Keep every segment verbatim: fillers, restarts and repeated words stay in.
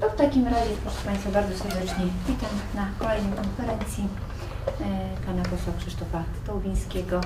To w takim razie, proszę Państwa, bardzo serdecznie witam na kolejnej konferencji Pana Posła Krzysztofa Tołwińskiego.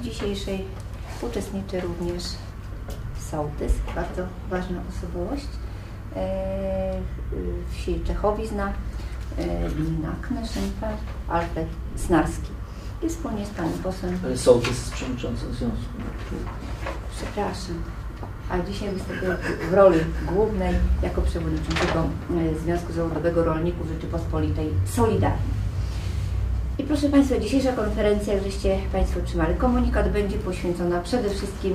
W dzisiejszej uczestniczy również sołtys, bardzo ważna osobowość wsi Czechowizna, gmina Kmeszynka, Alfred Snarski. I wspólnie z Panem Posłem... Sołtys z przewodniczącym związku. Przepraszam. A dzisiaj wystąpię w roli głównej jako przewodniczącego Związku Zawodowego Rolników Rzeczypospolitej Solidarni. I proszę Państwa, dzisiejsza konferencja, jak żeście Państwo otrzymali komunikat, będzie poświęcona przede wszystkim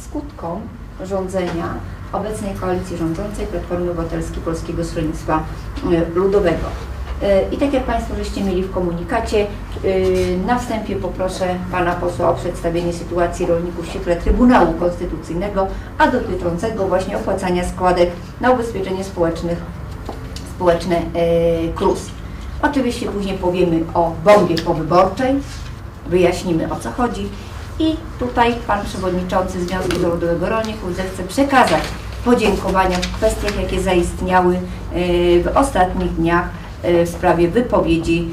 skutkom rządzenia obecnej koalicji rządzącej Platformy Obywatelskiej Polskiego Stronnictwa Ludowego. I tak jak Państwo żeście mieli w komunikacie, na wstępie poproszę Pana Posła o przedstawienie sytuacji rolników w świetle Trybunału Konstytucyjnego, a dotyczącego właśnie opłacania składek na ubezpieczenie społeczne, społeczne K R U S. Oczywiście później powiemy o bombie powyborczej, wyjaśnimy, o co chodzi. I tutaj Pan Przewodniczący Związku Zawodowego Rolników zechce przekazać podziękowania w kwestiach, jakie zaistniały w ostatnich dniach w sprawie wypowiedzi,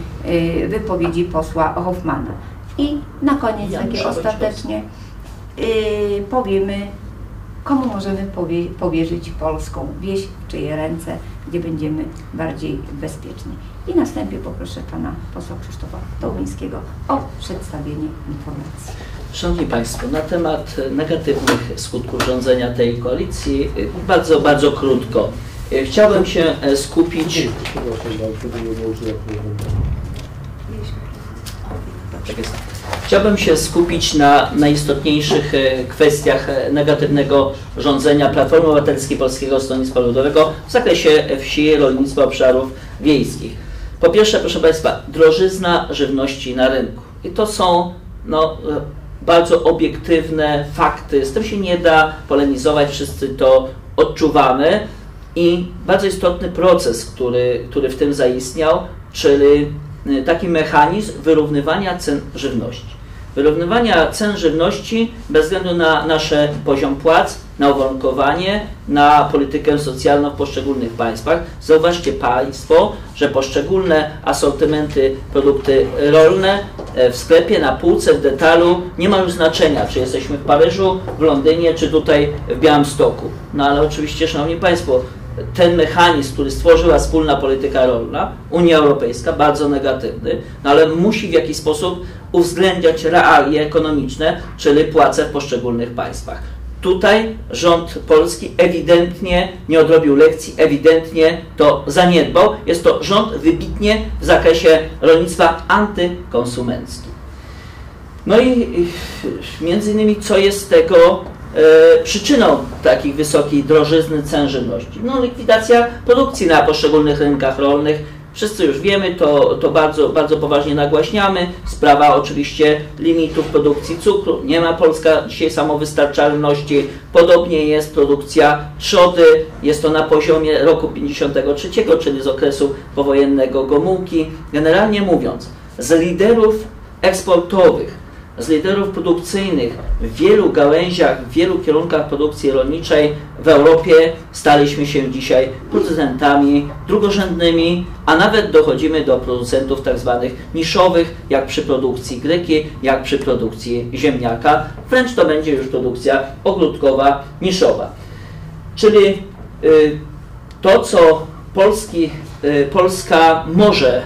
wypowiedzi posła Hoffmana. I na koniec ja takie ostatecznie yy, powiemy, komu możemy powie, powierzyć polską wieś, w czyje ręce, gdzie będziemy bardziej bezpieczni. I na wstępie poproszę Pana Posła Krzysztofa Tołwińskiego o przedstawienie informacji. Szanowni Państwo, na temat negatywnych skutków rządzenia tej koalicji bardzo, bardzo krótko. Chciałbym się skupić... Chciałbym się skupić na najistotniejszych kwestiach negatywnego rządzenia Platformy Obywatelskiej Polskiego Stronnictwa Ludowego w zakresie wsi, rolnictwa, obszarów wiejskich. Po pierwsze, proszę Państwa, drożyzna żywności na rynku. I to są no, bardzo obiektywne fakty. Z tym się nie da polemizować, wszyscy to odczuwamy. I bardzo istotny proces, który, który w tym zaistniał, czyli taki mechanizm wyrównywania cen żywności. Wyrównywania cen żywności bez względu na nasz poziom płac, na uwarunkowanie, na politykę socjalną w poszczególnych państwach. Zauważcie Państwo, że poszczególne asortymenty, produkty rolne w sklepie, na półce, w detalu nie mają znaczenia, czy jesteśmy w Paryżu, w Londynie, czy tutaj w Białymstoku. No ale oczywiście, Szanowni Państwo, ten mechanizm, który stworzyła wspólna polityka rolna, Unia Europejska, bardzo negatywny, no ale musi w jakiś sposób uwzględniać realie ekonomiczne, czyli płace w poszczególnych państwach. Tutaj rząd polski ewidentnie nie odrobił lekcji, ewidentnie to zaniedbał. Jest to rząd wybitnie w zakresie rolnictwa antykonsumencki. No i między innymi co jest tego E, przyczyną takich wysokiej drożyzny cen żywności? No, likwidacja produkcji na poszczególnych rynkach rolnych. Wszyscy już wiemy, to, to bardzo, bardzo poważnie nagłaśniamy. Sprawa oczywiście limitów produkcji cukru. Nie ma Polska dzisiaj samowystarczalności. Podobnie jest produkcja trzody. Jest to na poziomie roku pięćdziesiątego trzeciego, czyli z okresu powojennego Gomułki. Generalnie mówiąc, z liderów eksportowych, z liderów produkcyjnych w wielu gałęziach, w wielu kierunkach produkcji rolniczej w Europie staliśmy się dzisiaj producentami drugorzędnymi, a nawet dochodzimy do producentów tak zwanych niszowych, jak przy produkcji gryki, jak przy produkcji ziemniaka. Wręcz to będzie już produkcja ogródkowa, niszowa. Czyli y, to, co polski y, Polska może y,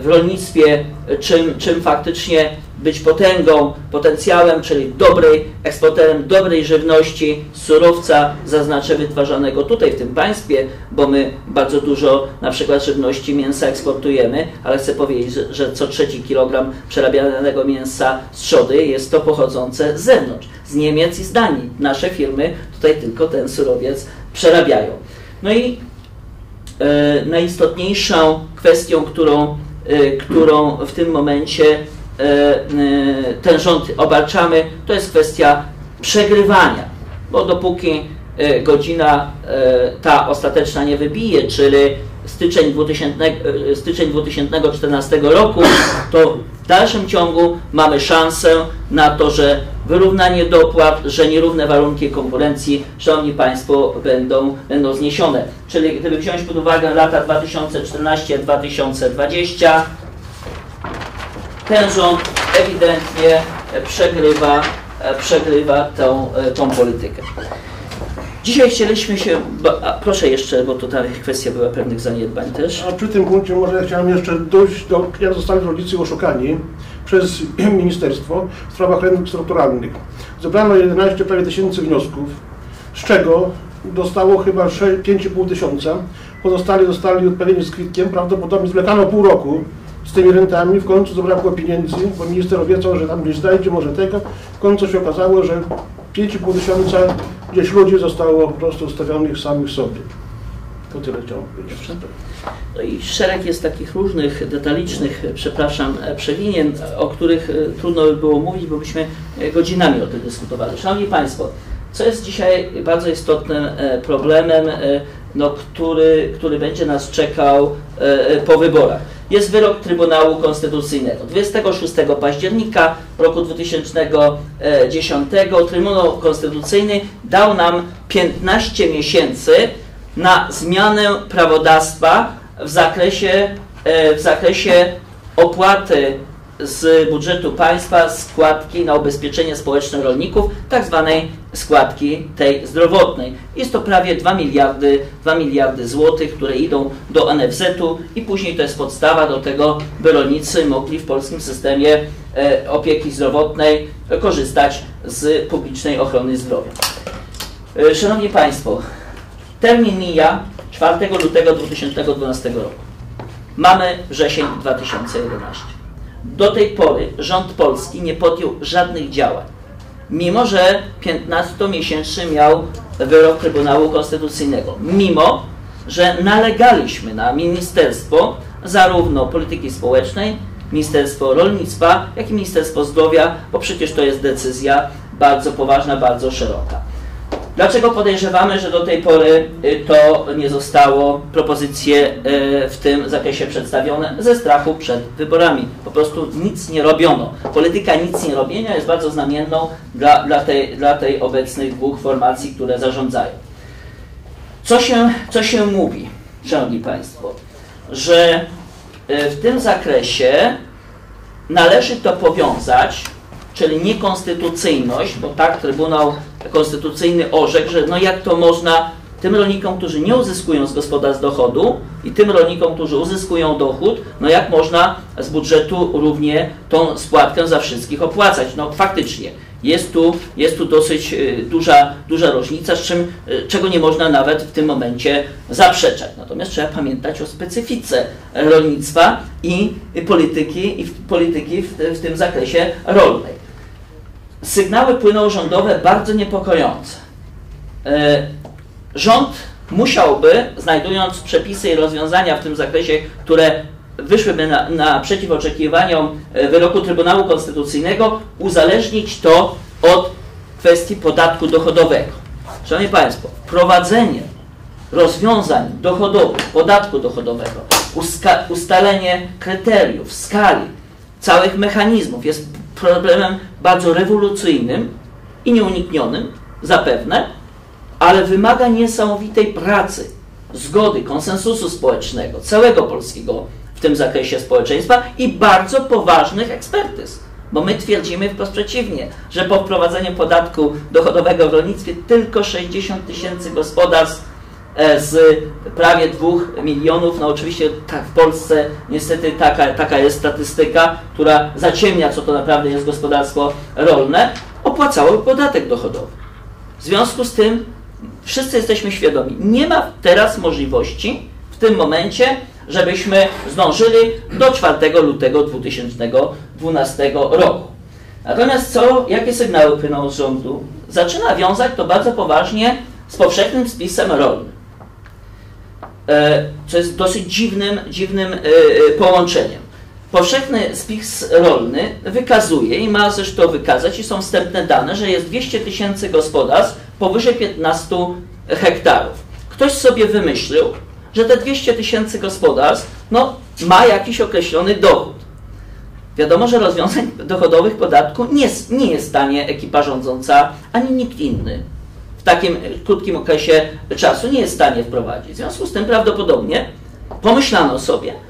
w rolnictwie, czym, czym faktycznie być potęgą, potencjałem, czyli dobrej, eksporterem dobrej żywności, surowca, zaznaczę, wytwarzanego tutaj w tym państwie, bo my bardzo dużo na przykład żywności mięsa eksportujemy, ale chcę powiedzieć, że, że co trzeci kilogram przerabianego mięsa z trzody jest to pochodzące z zewnątrz, z Niemiec i z Danii. Nasze firmy tutaj tylko ten surowiec przerabiają. No i e, najistotniejszą kwestią, którą, e, którą w tym momencie ten rząd obarczamy, to jest kwestia przegrywania, bo dopóki godzina ta ostateczna nie wybije, czyli styczeń dwa tysiące czternastego roku, to w dalszym ciągu mamy szansę na to, że wyrównanie dopłat, że nierówne warunki konkurencji, szanowni państwo, będą, będą zniesione. Czyli gdyby wziąć pod uwagę lata dwa tysiące czternaście dwa tysiące dwadzieścia, ten rząd ewidentnie przegrywa, przegrywa tą, tą politykę. Dzisiaj chcieliśmy się, a proszę jeszcze, bo tutaj kwestia była pewnych zaniedbań też. A przy tym punkcie może ja chciałem jeszcze dojść do, jak zostali rolnicy oszukani przez ministerstwo w sprawach rynków strukturalnych. Zebrano jedenaście prawie tysięcy wniosków, z czego dostało chyba pięć i pół tysiąca. Pozostali zostali odpowiednio z kwitkiem, prawdopodobnie zwlekano pół roku z tymi rentami, w końcu zabrakło pieniędzy, bo minister obiecał, że tam gdzieś znajdzie, może tego. W końcu się okazało, że pięć i pół tysiąca gdzieś ludzi zostało po prostu ustawionych samych sobie. To tyle chciałem powiedzieć. No i szereg jest takich różnych, detalicznych, przepraszam, przewinień, o których trudno by było mówić, bo byśmy godzinami o tym dyskutowali. Szanowni państwo, co jest dzisiaj bardzo istotnym problemem, no, który, który będzie nas czekał po wyborach. Jest wyrok Trybunału Konstytucyjnego. dwudziestego szóstego października roku dwa tysiące dziesiątego Trybunał Konstytucyjny dał nam piętnaście miesięcy na zmianę prawodawstwa w zakresie, w zakresie opłaty z budżetu państwa składki na ubezpieczenie społeczne rolników, tak zwanej składki tej zdrowotnej. Jest to prawie dwa miliardy, dwa miliardy złotych, które idą do N F Z-u i później to jest podstawa do tego, by rolnicy mogli w polskim systemie e, opieki zdrowotnej e, korzystać z publicznej ochrony zdrowia. E, szanowni państwo, termin mija czwartego lutego dwa tysiące dwunastego roku. Mamy wrzesień dwa tysiące jedenastego. Do tej pory rząd polski nie podjął żadnych działań, mimo że piętnastomiesięczny miał wyrok Trybunału Konstytucyjnego, mimo że nalegaliśmy na Ministerstwo zarówno Polityki Społecznej, Ministerstwo Rolnictwa, jak i Ministerstwo Zdrowia, bo przecież to jest decyzja bardzo poważna, bardzo szeroka. Dlaczego podejrzewamy, że do tej pory to nie zostało propozycje w tym zakresie przedstawione? Ze strachu przed wyborami. Po prostu nic nie robiono. Polityka nic nie robienia jest bardzo znamienną dla, dla, tej, dla tej obecnych dwóch formacji, które zarządzają. Co się, co się mówi, szanowni państwo? Że w tym zakresie należy to powiązać, czyli niekonstytucyjność, bo tak Trybunał Konstytucyjny orzekł, że no jak to można tym rolnikom, którzy nie uzyskują z gospodarstw dochodu i tym rolnikom, którzy uzyskują dochód, no jak można z budżetu równie tą składkę za wszystkich opłacać. No faktycznie jest tu, jest tu dosyć duża, duża różnica, z czym, czego nie można nawet w tym momencie zaprzeczać. Natomiast trzeba pamiętać o specyfice rolnictwa i polityki, i polityki w, w tym zakresie rolnej. Sygnały płyną rządowe bardzo niepokojące. Rząd musiałby, znajdując przepisy i rozwiązania w tym zakresie, które wyszłyby na, naprzeciw oczekiwaniom wyroku Trybunału Konstytucyjnego, uzależnić to od kwestii podatku dochodowego. Szanowni państwo, wprowadzenie rozwiązań dochodowych, podatku dochodowego, ustalenie kryteriów, skali, całych mechanizmów jest problemem bardzo rewolucyjnym i nieuniknionym, zapewne, ale wymaga niesamowitej pracy, zgody, konsensusu społecznego, całego polskiego w tym zakresie społeczeństwa i bardzo poważnych ekspertyz. Bo my twierdzimy wprost przeciwnie, że po wprowadzeniu podatku dochodowego w rolnictwie tylko sześćdziesiąt tysięcy gospodarstw z prawie dwóch milionów, no oczywiście tak w Polsce niestety taka, taka jest statystyka, która zaciemnia, co to naprawdę jest gospodarstwo rolne, opłacało podatek dochodowy. W związku z tym wszyscy jesteśmy świadomi, nie ma teraz możliwości w tym momencie, żebyśmy zdążyli do czwartego lutego dwa tysiące dwunastego roku. Natomiast co, jakie sygnały płyną z rządu? Zaczyna wiązać to bardzo poważnie z powszechnym spisem rolnym. Co jest dosyć dziwnym, dziwnym połączeniem. Powszechny spis rolny wykazuje i ma zresztą wykazać, i są wstępne dane, że jest dwieście tysięcy gospodarstw powyżej piętnastu hektarów. Ktoś sobie wymyślił, że te dwieście tysięcy gospodarstw no, ma jakiś określony dochód. Wiadomo, że rozwiązań dochodowych podatku nie, nie jest w stanie ekipa rządząca, ani nikt inny w takim krótkim okresie czasu nie jest w stanie wprowadzić. W związku z tym prawdopodobnie pomyślano sobie,